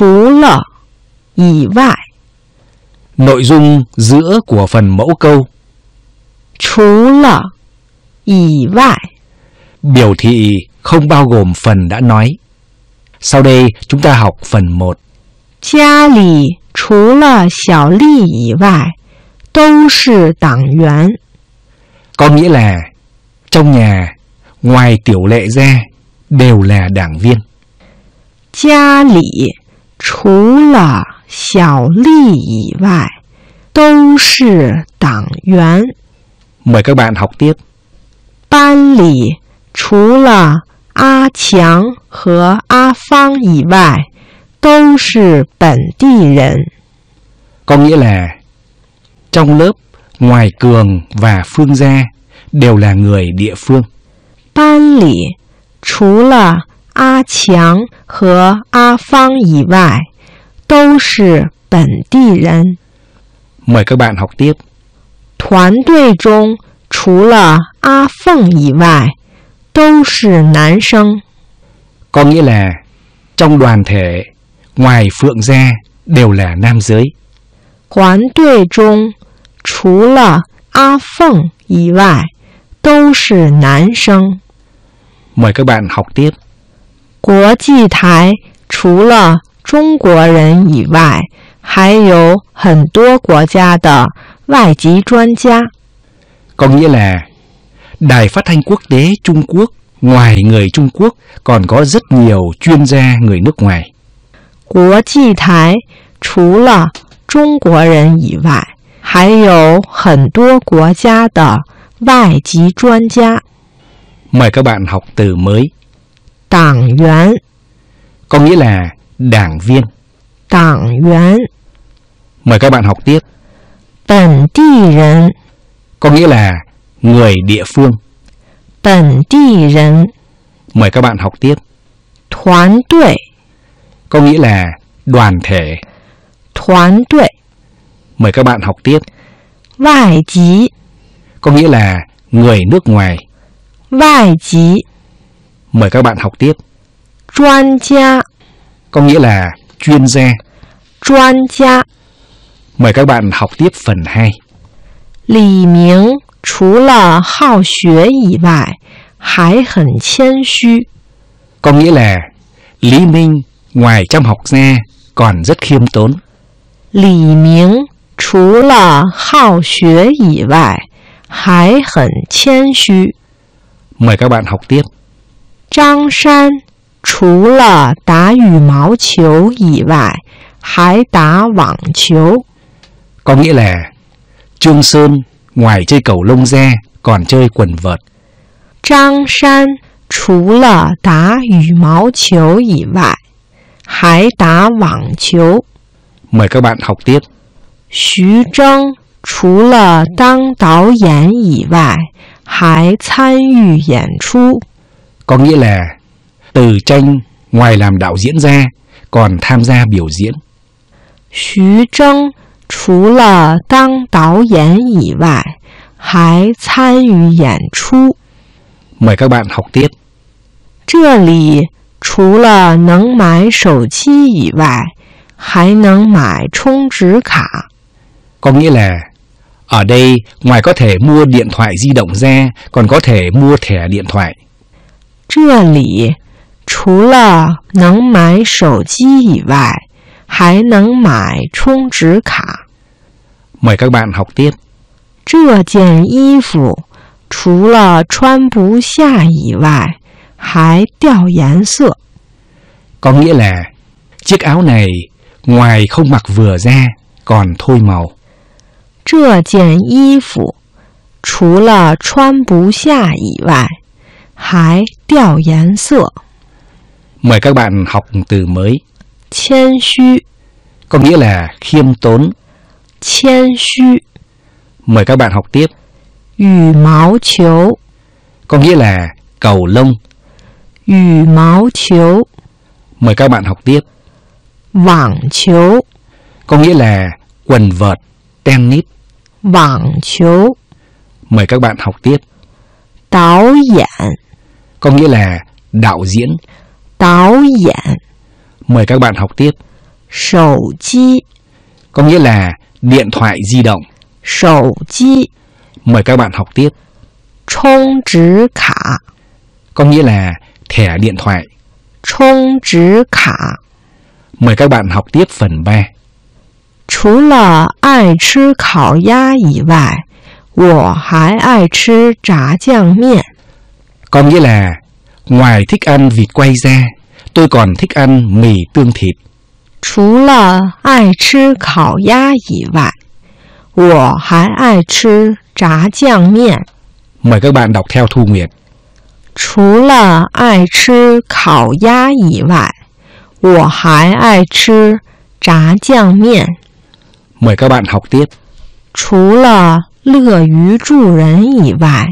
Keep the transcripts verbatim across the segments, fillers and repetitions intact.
除了 以外. Nội dung giữa của phần mẫu câu 除了 以外 biểu thị không bao gồm phần đã nói. Sau đây chúng ta học phần một. 家里除了小丽以外都是党员. Có nghĩa là trong nhà ngoài Tiểu Lệ ra đều là đảng viên. 家里除了 小丽以外都是党员. Mời các bạn học tiếp. 班里除了阿强和阿芳以外都是本地人. Có nghĩa là trong lớp ngoài Cường và Phương ra đều là người địa phương. 班里除了阿强和阿芳以外 都是本地人. Mời các bạn học tiếp. 团队中除了阿凤以外都是男生. Có nghĩa là trong đoàn thể ngoài Phượng ra đều là nam giới. 团队中除了阿凤以外都是男生. Mời các bạn học tiếp. 国际台除了 中国人以外，还有很多国家的外籍专家。Có nghĩa là Đài Phát thanh Quốc tế Trung Quốc ngoài người Trung Quốc còn có rất nhiều chuyên gia người nước ngoài. 国际台除了中国人以外，还有很多国家的外籍专家。Mời các bạn học từ mới. 党员 có nghĩa là đảng viên. Đảng viên. Mời các bạn học tiếp. Bản địa nhân có nghĩa là người địa phương. Bản địa nhân. Mời các bạn học tiếp. Đoàn đội có nghĩa là đoàn thể. Đoàn đội. Mời các bạn học tiếp. Ngoại籍có nghĩa là người nước ngoài. Ngoại籍. Mời các bạn học tiếp. Chuyên gia có nghĩa là chuyên gia. Chuyên gia. Mời các bạn học tiếp phần hai. Lý Minh 除了好学以外还很谦虚. Có nghĩa là Lý Minh ngoài chăm học ra còn rất khiêm tốn. Lý Minh 除了好学以外还很谦虚. Mời các bạn học tiếp. Trang San 除了打羽毛球以外还打网球. Có nghĩa là Trương Sơn ngoài chơi cầu lông ra còn chơi quần vợt. Trang San 除了打羽毛球以外还打网球. Mời các bạn học tiếp. Xu Zheng 除了当导演以外还参与演出. Có nghĩa là Từ Tranh ngoài làm đạo diễn ra còn tham gia biểu diễn. Xu Zheng 除了当导演以外还参与演出. Mời các bạn học tiếp. 这里除了能买手机以外还能买充值卡. Có nghĩa là ở đây ngoài có thể mua điện thoại di động ra còn có thể mua thẻ điện thoại. 这里 除了能买手机以外还能买充值卡. Mời các bạn học tiếp. 这件衣服除了穿不下以外还掉颜色. Có nghĩa là chiếc áo này ngoài không mặc vừa ra còn thôi màu. 这件衣服除了穿不下以外还掉颜色. Mời các bạn học từ mới. Chien xu có nghĩa là khiêm tốn. Chien xu. Mời các bạn học tiếp. Yu mao chiu có nghĩa là cầu lông. Yu mao chiu. Mời các bạn học tiếp. Wang chiu có nghĩa là quần vợt, tennis. Wang chiu. Mời các bạn học tiếp. Đạo diễn có nghĩa là đạo diễn. Đạo diễn. Mời các bạn học tiếp. 手机, có nghĩa là điện thoại di động. Sổ chi. Mời các bạn học tiếp. Chông chữ khả, có nghĩa là thẻ điện thoại. Chông chữ khả. Mời các bạn học tiếp phần ba. Trú là ai chứ khảo giá y vải, wǒ hái ai chứ trá giang miên. Có nghĩa là ngoài thích ăn vịt quay ra, tôi còn thích ăn mì tương thịt. Trú là ai chứ khảo giá y vải, wǒ hái ai chứ trá giang miên. Mời các bạn đọc theo Thu Nguyệt. Trú là ai chứ khảo giá y vải, wǒ hái ai chứ trá giang miên. Mời các bạn học tiếp. Trú là lơ yu trụ rần y vải,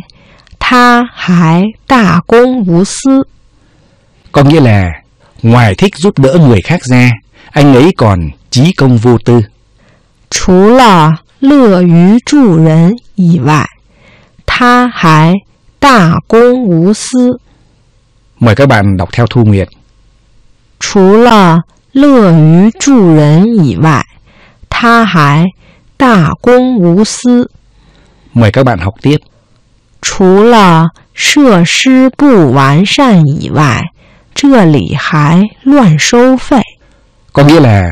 ta hái đa công vô sư. Có nghĩa là ngoài thích giúp đỡ người khác ra, anh ấy còn chí công vô tư. Trú là lơ yu trụ rần y vải, ta hái đa công vô sư. Mời các bạn đọc theo Thu Nguyệt. Trú là lơ yu trụ rần y vải, ta hái đa công vô sư. Mời các bạn học tiếp. Trú là sơ sư bù hoàn sàn y vải, chơ lì hái loạn sâu phẩy. Có nghĩa là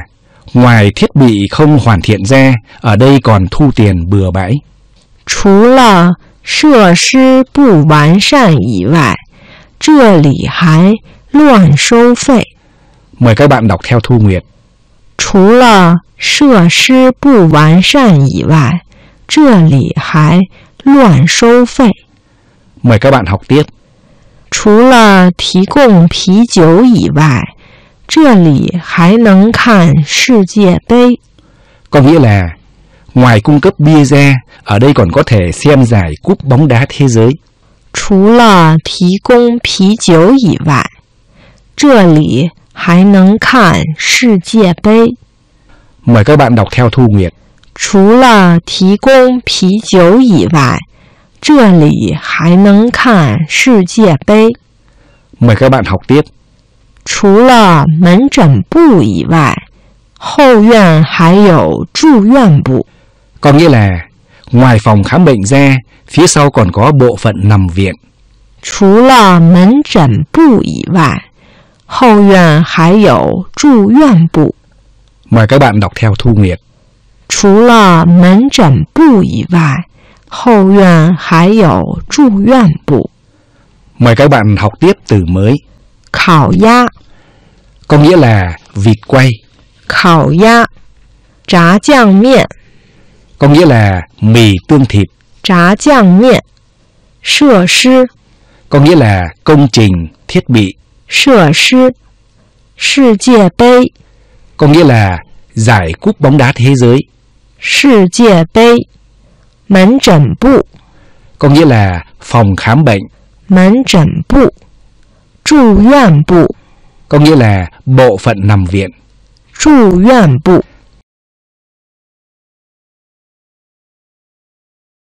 ngoài thiết bị không hoàn thiện ra, ở đây còn thu tiền bừa bãi. Trú là sơ sư bù hoàn sàn y vải, chơ lì hái loạn sâu phẩy. Mời các bạn đọc theo Thu Nguyệt. Trú là sơ sư bù hoàn sàn y vải, chơ lì hái loạn sâu phẩy. Mời các bạn học tiếp. Trú là thí công pí chấu y vải, chơ lì hái nâng khản sư dịa bê. Có nghĩa là ngoài cung cấp bia ra, ở đây còn có thể xem giải cúp bóng đá thế giới. Trú là thí công pí chấu y vải, chơ lì hái nâng khản sư dịa bê. Mời các bạn đọc theo Thu Nguyệt. Trú là thí công pí chấu y vải, chơ lì hái nâng khản sư dịa bê. Mời các bạn học tiếp. Trú là mẫn trần bù y vải, hậu viện hái dầu trụ viện bù. Có nghĩa là ngoài phòng khám bệnh ra, phía sau còn có bộ phận nằm viện. Trú là mẫn trần bù y vải, hậu viện hái dầu trụ viện bù. Mời các bạn đọc theo Thu Nguyệt. Trú là mẫn trần bù y vải, hậu viện hái dầu trụ viện bù. Mời các bạn học tiếp từ mới. Khảo giá, có nghĩa là vịt quay. Khảo giá. Trá giang miên, có nghĩa là mì tương thịt. Trá giang miên. Sơ sư, có nghĩa là công trình, thiết bị. Sơ sư. Sư dịa bê, có nghĩa là giải cúp bóng đá thế giới. Sư dịa bê. Mẫn trần bù, có nghĩa là phòng khám bệnh. Mẫn trần bù. Trụ viện bộ, có nghĩa là bộ phận nằm viện. Trụ viện bộ.